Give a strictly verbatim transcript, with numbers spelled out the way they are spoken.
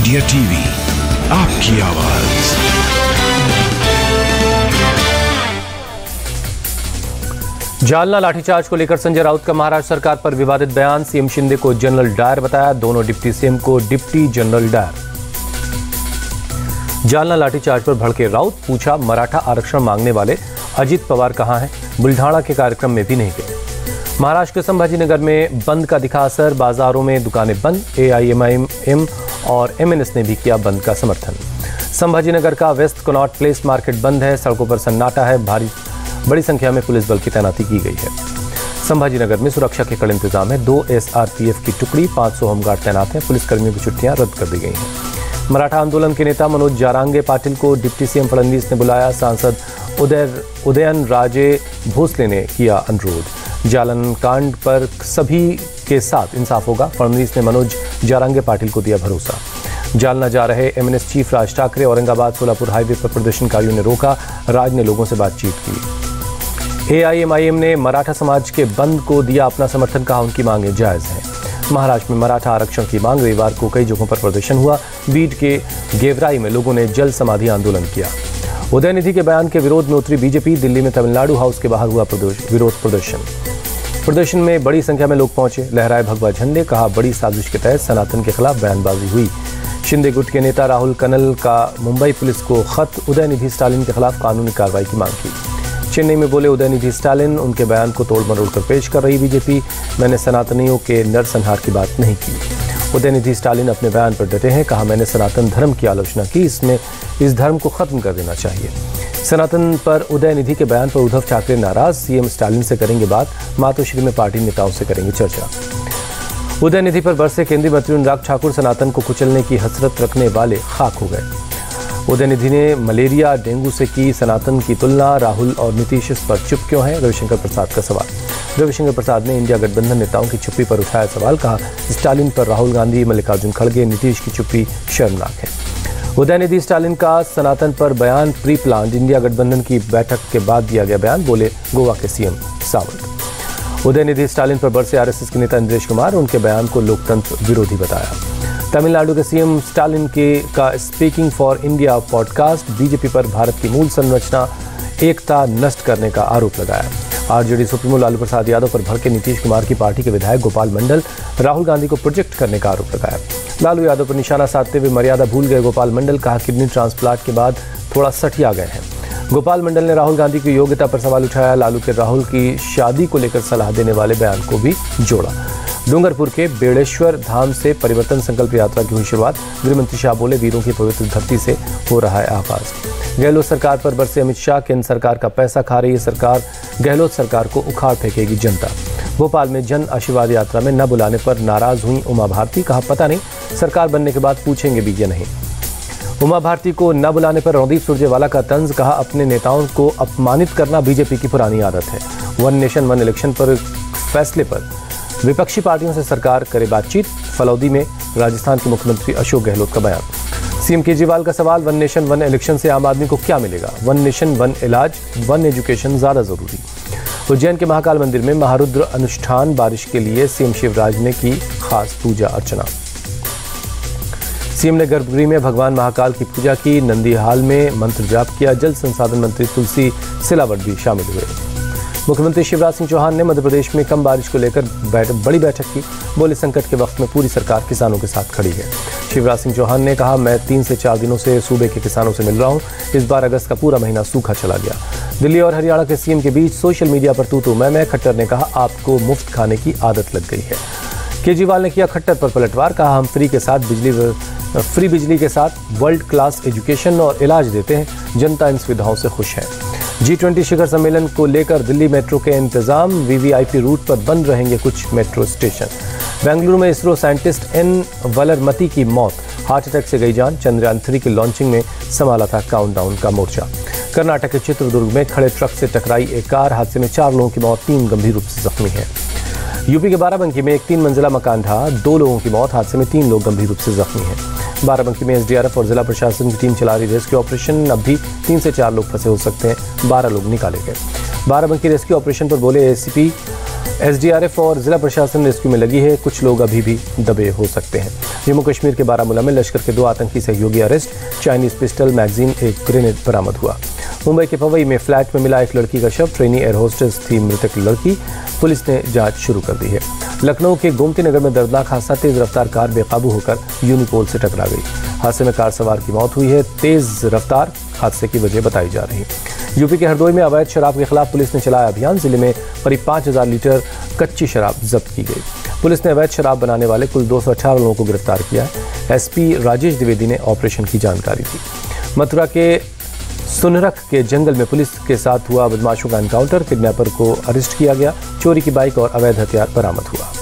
India TV, आपकी आवाज। जालना लाठीचार्ज को लेकर संजय राउत का महाराष्ट्र सरकार पर विवादित बयान, सीएम शिंदे को जनरल डायर बताया, दोनों डिप्टी सीएम को deputy general Dyer. Jalna lathicharge पर भड़के राउत, पूछा मराठा आरक्षण मांगने वाले अजित पवार कहाँ हैं, बुलढाणा के कार्यक्रम में भी नहीं गए। महाराष्ट्र के संभाजीनगर में बंद का दिखा असर, बाजारों में दुकानें बंद, एआईएमआईएम और एमएनएस ने भी किया बंद का समर्थन। संभाजीनगर का वेस्ट कनॉट प्लेस मार्केट बंद है, सड़कों पर सन्नाटा है, भारी बड़ी संख्या में पुलिस बल की तैनाती की गई है। संभाजीनगर में सुरक्षा के कड़े इंतजाम है, दो एसआरपीएफ की टुकड़ी, पाँच सौ होमगार्ड तैनात हैं, पुलिसकर्मियों की छुट्टियाँ रद्द कर दी गई हैं। मराठा आंदोलन के नेता मनोज जारांगे पाटिल को डिप्टी सीएम फडनवीस ने बुलाया, सांसद उदय उदयन राजे भोसले ने किया अनुरोध। जालन कांड पर सभी के साथ इंसाफ होगा, फडणवीस ने मनोज जारांगे पाटिल को दिया भरोसा। जालना जा रहे MNS chief Raj Thackeray, Aurangabad Solapur highway पर प्रदर्शनकारियों ने रोका, राज ने लोगों से बातचीत की। एआईएमआईएम ने मराठा समाज के बंद को दिया अपना समर्थन, कहा उनकी मांगें जायज़ हैं। महाराष्ट्र में मराठा आरक्षण की मांग, रविवार को कई जगहों पर प्रदर्शन हुआ, बीड के गेवराई में लोगों ने जल समाधि आंदोलन किया। उदयनिधि के बयान के विरोध में उतरी बीजेपी, दिल्ली में तमिलनाडु हाउस के बाहर हुआ विरोध प्रदर्शन। प्रदर्शन में बड़ी संख्या में लोग पहुंचे, लहराए भगवा झंडे, कहा बड़ी साजिश के तहत सनातन के खिलाफ बयानबाजी हुई। शिंदे गुट के नेता राहुल कनल का मुंबई पुलिस को खत, उदयनिधि स्टालिन के खिलाफ कानूनी कार्रवाई की मांग की। चेन्नई में बोले उदयनिधि स्टालिन, उनके बयान को तोड़ मरोड़ कर पेश कर रही बीजेपी, मैंने सनातनियों के नरसंहार की बात नहीं की। उदयनिधि स्टालिन अपने बयान पर डटे हैं, कहा मैंने सनातन धर्म की आलोचना की, इसमें इस धर्म को खत्म कर देना चाहिए। सनातन पर उदयनिधि के बयान पर उद्धव ठाकरे नाराज, सीएम स्टालिन से करेंगे बात, मातोश्री में पार्टी नेताओं से करेंगे चर्चा। उदयनिधि पर बरसे केंद्रीय मंत्री अनुराग ठाकुर, सनातन को कुचलने की हसरत रखने वाले खाक हो गए। उदयनिधि ने मलेरिया डेंगू से की सनातन की तुलना, राहुल और नीतीश इस पर चुप क्यों हैं, रविशंकर प्रसाद का सवाल। रविशंकर प्रसाद ने इंडिया गठबंधन नेताओं की चुप्पी पर उठाया सवाल, कहा स्टालिन पर राहुल गांधी, मल्लिकार्जुन खड़गे, नीतीश की चुप्पी शर्मनाक है। उदयनिधि स्टालिन का सनातन पर बयान प्री प्लान, इंडिया गठबंधन की बैठक के बाद दिया गया बयान, बोले गोवा के सीएम सावंत। उदयनिधि स्टालिन पर बरसे आरएसएस के नेता इंद्रेश कुमार, उनके बयान को लोकतंत्र विरोधी बताया। तमिलनाडु के सीएम स्टालिन के का speaking for India podcast, BJP पर भारत की मूल संरचना एकता नष्ट करने का आरोप लगाया। आरजेडी सुप्रीमो लालू प्रसाद यादव पर भड़के नीतीश कुमार की पार्टी के विधायक गोपाल मंडल, राहुल गांधी को प्रोजेक्ट करने का आरोप लगाया। लालू यादव पर निशाना साधते हुए मर्यादा भूल गए गोपाल मंडल, कहा किडनी ट्रांसप्लांट के बाद थोड़ा सठिया गए हैं। गोपाल मंडल ने राहुल गांधी की योग्यता पर सवाल उठाया, लालू के राहुल की शादी को लेकर सलाह देने वाले बयान को भी जोड़ा। डूंगरपुर के बेड़ेश्वर धाम से परिवर्तन संकल्प यात्रा की हुई शुरुआत, गृहमंत्री शाह बोले वीरों की पवित्र धरती से हो रहा है आगाज। गहलोत सरकार पर बरसे अमित शाह, केंद्र सरकार का पैसा खा रही है सरकार, गहलोत सरकार को उखाड़ फेंकेगी जनता। भोपाल में जन आशीर्वाद यात्रा में न बुलाने पर नाराज हुई उमा भारती, कहा पता नहीं सरकार बनने के बाद पूछेंगे भी या नहीं। उमा भारती को न बुलाने पर रणदीप सुरजेवाला का तंज, कहा अपने नेताओं को अपमानित करना बीजेपी की पुरानी आदत है। वन नेशन वन इलेक्शन पर फैसले पर विपक्षी पार्टियों से सरकार करे बातचीत, फलौदी में राजस्थान के मुख्यमंत्री अशोक गहलोत का बयान। सीएम केजरीवाल का सवाल, वन नेशन वन इलेक्शन से आम आदमी को क्या मिलेगा, वन नेशन वन इलाज वन एजुकेशन ज्यादा जरूरी। उज्जैन के महाकाल मंदिर में महारुद्र अनुष्ठान, बारिश के लिए सीएम शिवराज ने की खास पूजा अर्चना। सीएम ने गर्भगृह में भगवान महाकाल की पूजा की, नंदीहाल में मंत्र जाप किया, जल संसाधन मंत्री तुलसी सिलावट भी शामिल हुए। मुख्यमंत्री शिवराज सिंह चौहान ने मध्य प्रदेश में कम बारिश को लेकर बैठ, बड़ी बैठक की, बोले संकट के वक्त में पूरी सरकार किसानों के साथ खड़ी है। शिवराज सिंह चौहान ने कहा मैं तीन से चार दिनों से सूबे के किसानों से मिल रहा हूं, इस बार अगस्त का पूरा महीना सूखा चला गया। दिल्ली और हरियाणा के सीएम के बीच सोशल मीडिया पर तू तू मैं मैं, खट्टर ने कहा आपको मुफ्त खाने की आदत लग गई है। केजरीवाल ने किया खट्टर पर पलटवार, कहा हम फ्री के साथ बिजली फ्री बिजली के साथ वर्ल्ड क्लास एजुकेशन और इलाज देते हैं, जनता इन सुविधाओं से खुश है। जी ट्वेंटी शिखर सम्मेलन को लेकर दिल्ली मेट्रो के इंतजाम, वीवीआईपी रूट पर बंद रहेंगे कुछ मेट्रो स्टेशन। बेंगलुरु में इसरो साइंटिस्ट एन वलरमती की मौत, हार्ट अटैक से गई जान, चंद्रयान थ्री की लॉन्चिंग में संभाला था काउंटडाउन का मोर्चा। कर्नाटक के चित्रदुर्ग में खड़े ट्रक से टकराई एक कार, हादसे में चार लोगों की मौत, तीन गंभीर रूप से जख्मी है। यूपी के बाराबंकी में एक तीन मंजिला मकान ढहा, दो लोगों की मौत, हादसे में तीन लोग गंभीर रूप से जख्मी है। बाराबंकी में एसडीआरएफ और जिला प्रशासन की टीम चला रही रेस्क्यू ऑपरेशन, अब भी तीन से चार लोग फंसे हो सकते हैं, बारह लोग निकाले गए। बाराबंकी रेस्क्यू ऑपरेशन पर बोले एसीपी एसडीआरएफ और जिला प्रशासन रेस्क्यू में लगी है। कुछ लोग अभी भी दबे हो सकते हैं। जम्मू कश्मीर के बारामूला में लश्कर के दो आतंकी सहयोगी अरेस्ट, चाइनीज पिस्टल, मैगजीन, एक ग्रेनेड बरामद हुआ। मुंबई के पवई में फ्लैट में मिला एक लड़की का शव, ट्रेनी एयर होस्टेस थी मृतक लड़की, पुलिस ने जांच शुरू कर दी है। लखनऊ के गोमती नगर में दर्दनाक हादसा, तेज रफ्तार कार बेकाबू होकर यूनिपोल से टकरा गई। हादसे में कार सवार की मौत हुई है। तेज रफ्तार हादसे की वजह बताई जा रही है। यूपी के हरदोई में अवैध शराब के खिलाफ पुलिस ने चलाया अभियान। जिले में करीब पाँच हज़ार लीटर कच्ची शराब जब्त की गई। पुलिस ने अवैध शराब बनाने वाले कुल दो सौ अठारह लोगों को गिरफ्तार किया। एसपी राजेश द्विवेदी ने ऑपरेशन की जानकारी दी। मथुरा के सुनरख के जंगल में पुलिस के साथ हुआ बदमाशों का एनकाउंटर, किडनैपर को अरेस्ट किया गया, चोरी की बाइक और अवैध हथियार बरामद हुआ।